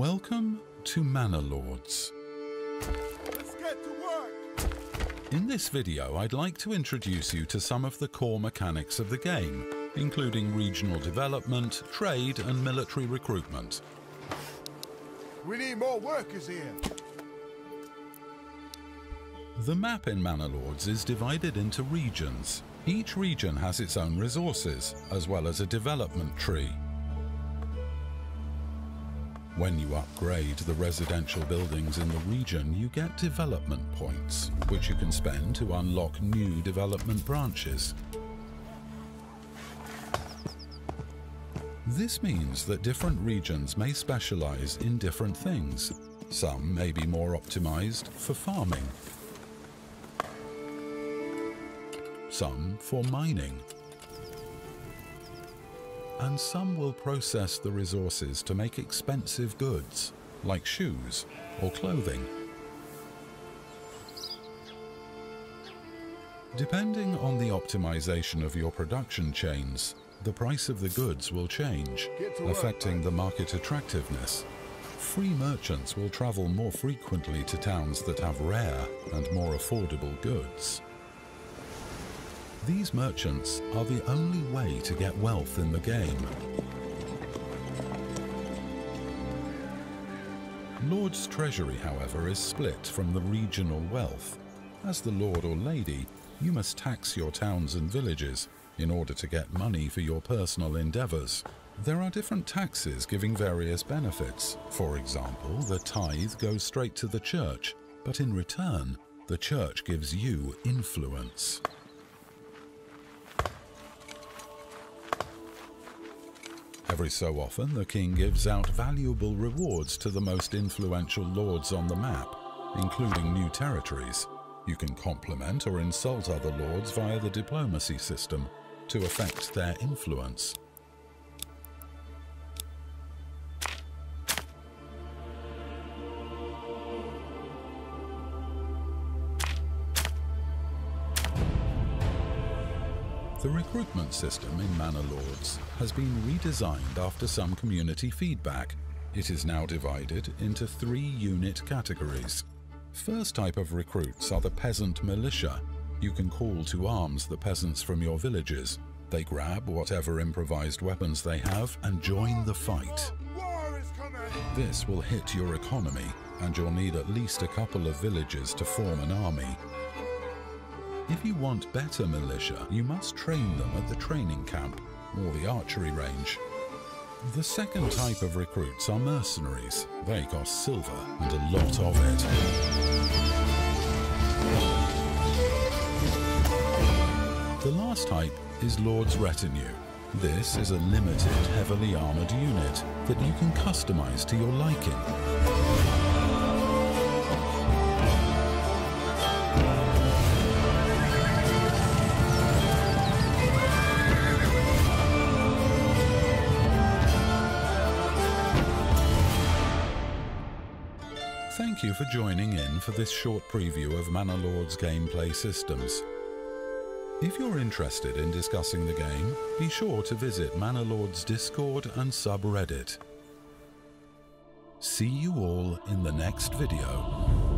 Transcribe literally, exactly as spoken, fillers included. Welcome to Manor Lords. Let's get to work. In this video, I'd like to introduce you to some of the core mechanics of the game, including regional development, trade, and military recruitment. We need more workers here. The map in Manor Lords is divided into regions. Each region has its own resources, as well as a development tree. When you upgrade the residential buildings in the region, you get development points, which you can spend to unlock new development branches. This means that different regions may specialize in different things. Some may be more optimized for farming, some for mining, and some will process the resources to make expensive goods, like shoes or clothing. Depending on the optimization of your production chains, the price of the goods will change, affecting the market attractiveness. Free merchants will travel more frequently to towns that have rare and more affordable goods. These merchants are the only way to get wealth in the game. Lord's treasury, however, is split from the regional wealth. As the lord or lady, you must tax your towns and villages in order to get money for your personal endeavors. There are different taxes giving various benefits. For example, the tithe goes straight to the church, but in return, the church gives you influence. Every so often, the king gives out valuable rewards to the most influential lords on the map, including new territories. You can compliment or insult other lords via the diplomacy system to affect their influence. The recruitment system in Manor Lords has been redesigned after some community feedback. It is now divided into three unit categories. First type of recruits are the peasant militia. You can call to arms the peasants from your villages. They grab whatever improvised weapons they have and join the fight. This will hit your economy, and you'll need at least a couple of villages to form an army. If you want better militia, you must train them at the training camp or the archery range. The second type of recruits are mercenaries. They cost silver, and a lot of it. The last type is Lord's Retinue. This is a limited, heavily armored unit that you can customize to your liking. Thank you for joining in for this short preview of Manor Lords gameplay systems. If you're interested in discussing the game, be sure to visit Manor Lords Discord and subreddit. See you all in the next video.